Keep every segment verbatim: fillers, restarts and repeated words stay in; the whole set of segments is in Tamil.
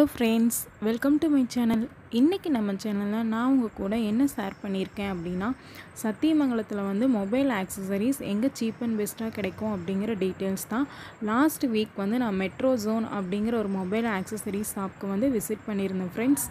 Hello friends, welcome to my channel. இன்னைக்கு நம்ம சேனல்ல நான் உங்க கூட என்ன ஷேர் பண்ணியிருக்கேன் அப்படினா சத்தியமங்கலத்துல வந்து மொபைல் ஆக்சஸரீஸ் எங்க சீப் அண்ட் பெஸ்டா கிடைக்கும் அப்படிங்கற டீடைல்ஸ் தான். லாஸ்ட் வீக் வந்து நான் மெட்ரோ ஜோன் அப்படிங்கற ஒரு மொபைல் ஆக்சஸரீஸ் ஷாப்க்கு வந்து விசிட் பண்ணியிருந்தேன் friends.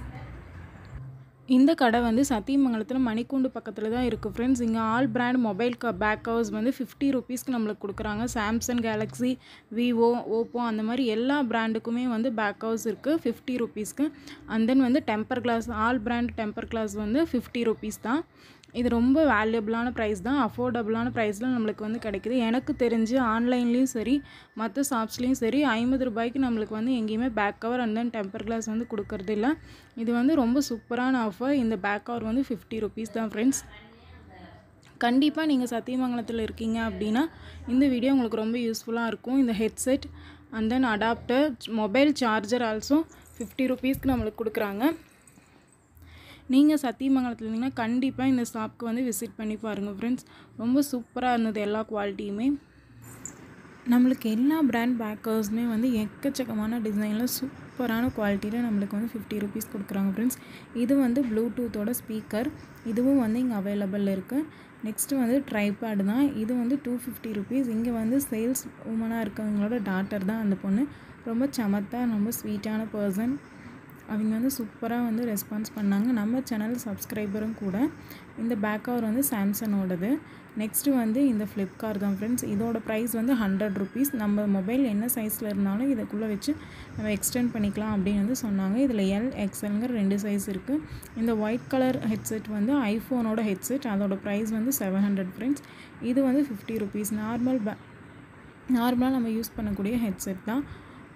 இந்த கடை வந்து சத்தியமங்கலத்துல மணிக்கூண்டு பக்கத்துல தான் இருக்கு friends. இங்க all brand mobile back covers வந்து ஐம்பது ரூபாய்க்கு நமக்கு கொடுக்கறாங்க. Samsung Galaxy, Vivo, Oppo அந்த மாதிரி எல்லா பிராண்டுக்குமே வந்து பேக் கவர்ஸ் இருக்கு ஐம்பது ரூபாய்க்கு. And then வந்து temper glass all brand temper glass வந்து ஐம்பது ரூபாய் தான். இது ரொம்ப வேல்யூபிளான பிரைஸ் தான், அஃபோர்டபிளான பிரைஸ்ல நமக்கு வந்து கிடைக்குது. எனக்கு தெரிஞ்சு ஆன்லைன்லயும் சரி மற்ற ஷாப்ஸ்லயும் சரி ஐம்பது ரூபாய்க்கு நமக்கு வந்து எங்கயுமே back cover and then temper glass வந்து கொடுக்கிறது இல்ல. இது வந்து ரொம்ப சூப்பரான ஆஃபர். இந்த பேக் கவர் வந்து ஐம்பது ரூபாய் தான் friends. கண்டிப்பா நீங்க சத்தியமங்கலத்துல இருக்கீங்க அப்படினா இந்த வீடியோ உங்களுக்கு ரொம்ப யூஸ்புல்லா இருக்கும். இந்த headset and then adapter, mobile charger also ஐம்பது ரூபாய்க்கு நமக்கு கொடுக்கறாங்க. நீங்க சத்தியமங்கலத்துல இருந்தீங்கன்னா கண்டிப்பா இந்த ஷாப்க்கு வந்து விசிட் பண்ணி பாருங்க फ्रेंड्स. ரொம்ப சூப்பரா இருந்தது எல்லா குவாலிட்டியுமே. நமக்கு எல்லா பிராண்ட் பேக்கர்ஸ்மே வந்து எக்கச்சக்கமான டிசைன்ல சூப்பரான குவாலிட்டில நமக்கு வந்து ஐம்பது ரூபாய்க்கு கொடுக்கறாங்க फ्रेंड्स. இது வந்து Bluetooth ஓட ஸ்பீக்கர், இதுவும் வந்து இங்க அவேலபிள் இருக்கு. நெக்ஸ்ட் வந்து ட்ரைபாட் தான், இது வந்து இருநூற்று ஐம்பது ரூபாய். இங்க வந்து சேல்ஸ் உமனா இருக்கவங்களோட டாட்டர் தான் அந்த பொண்ணு. ரொம்ப சமத்தா ரொம்ப ஸ்வீட்டான पर्सन. அவங்க வந்து சூப்பரா வந்து ரெஸ்பான்ஸ் பண்ணாங்க. நம்ம சேனல் சப்ஸ்கிரைபரும் கூட. இந்த பேக் கவர் வந்து Samsung ஓடது. நெக்ஸ்ட் வந்து இந்த flip car தான் friends. இதோட price வந்து நூறு ரூபாய். நம்ம மொபைல் என்ன சைஸ்ல இருந்தாலும் இதக்குள்ள வெச்சு நம்ம எக்ஸ்டெண்ட் பண்ணிக்கலாம் அப்படி வந்து சொன்னாங்க. இதுல L, X L ங்கற ரெண்டு சைஸ் இருக்கு. இந்த white color headset வந்து iPhone ஓட headset. அதோட price வந்து ஏழு நூறு friends. இது வந்து ஐம்பது ரூபாய். நார்மல் நார்மலா நம்ம யூஸ் பண்ணக்கூடிய headset தான்.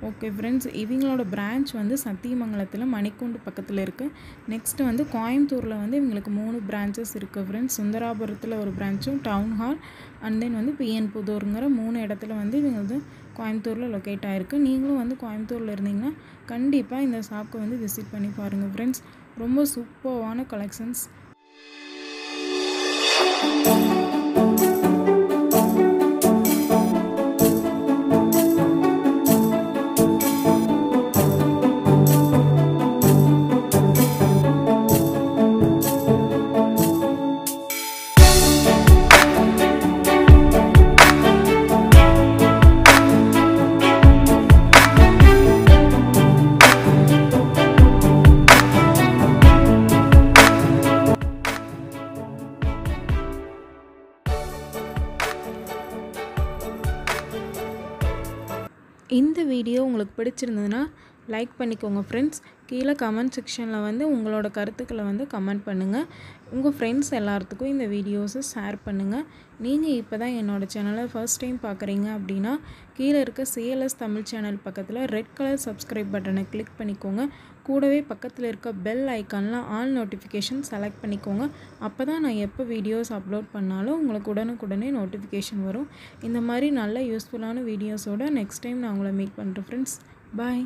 ஓகே फ्रेंड्स, இவங்களோட பிரான்ச் வந்து சத்தியமங்கலத்துல மணிக்கூண்டு பக்கத்துல இருக்கு. நெக்ஸ்ட் வந்து கோயம்புத்தூர்ல வந்து இவங்களுக்கு மூணு பிரான்चेस இருக்கு फ्रेंड्स. சுந்தராபுரத்துல ஒரு பிரான்ச்சும் டவுன் ஹால் and then வந்து பிஎன் புதூர்ங்கற மூணு இடத்துல வந்து இவங்க கோயம்புத்தூர்ல லொகேட் ஆயிருக்கு. நீங்களும் வந்து கோயம்புத்தூர்ல இருந்தீங்கன்னா கண்டிப்பா இந்த ஷாப்க்கு வந்து விசிட் பண்ணி பாருங்க फ्रेंड्स. ரொம்ப சூப்பரான கலெக்ஷன்ஸ். இந்த வீடியோ உங்களுக்கு பிடிச்சிருந்ததுனா லைக் பண்ணிக்கோங்க फ्रेंड्स. கீழ கமெண்ட் செக்ஷன்ல வந்து உங்களோட கருத்துக்களை வந்து கமெண்ட் பண்ணுங்க. உங்க फ्रेंड्स எல்லாருக்கும் இந்த வீடியோஸை ஷேர் பண்ணுங்க. நீங்க இப்போதான் என்னோட சேனலை ஃபர்ஸ்ட் டைம் பார்க்கறீங்க அப்படினா கீழ இருக்க C L S Tamil channel பக்கத்துல ரெட் கலர் subscribe பட்டனை கிளிக் பண்ணிக்கோங்க. கூடவே பக்கத்துல இருக்க பெல் ஐகான்ல all notification select பண்ணிக்கோங்க. அப்பதான் நான் எப்ப வீடியோஸ் அப்லோட் பண்ணாலும் உங்களுக்கு உடனுக்குடனே நோட்டிஃபிகேஷன் வரும். இந்த மாதிரி நல்ல யூஸ்புல்லான வீடியோஸோட நெக்ஸ்ட் டைம் நான் உங்களை மீட் பண்றேன் फ्रेंड्स. பை.